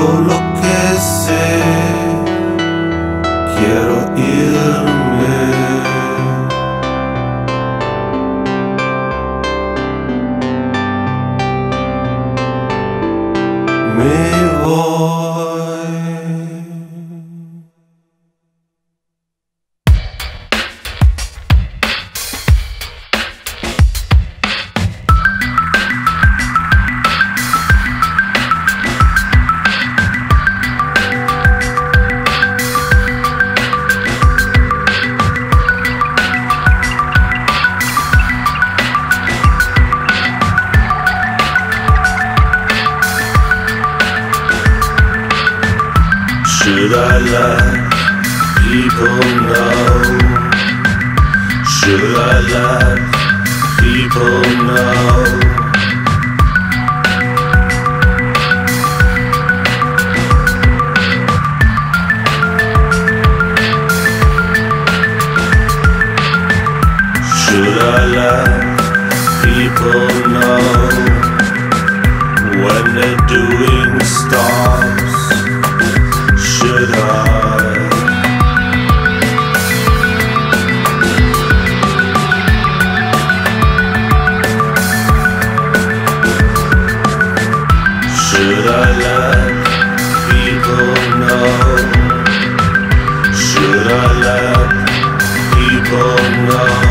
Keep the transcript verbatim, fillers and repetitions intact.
todo lo que sé, quiero irme. Me voy. Should I let people know? Should I let people know? Should I let people know when they're doing stars? Should I? Should I let people know? Should I let people know?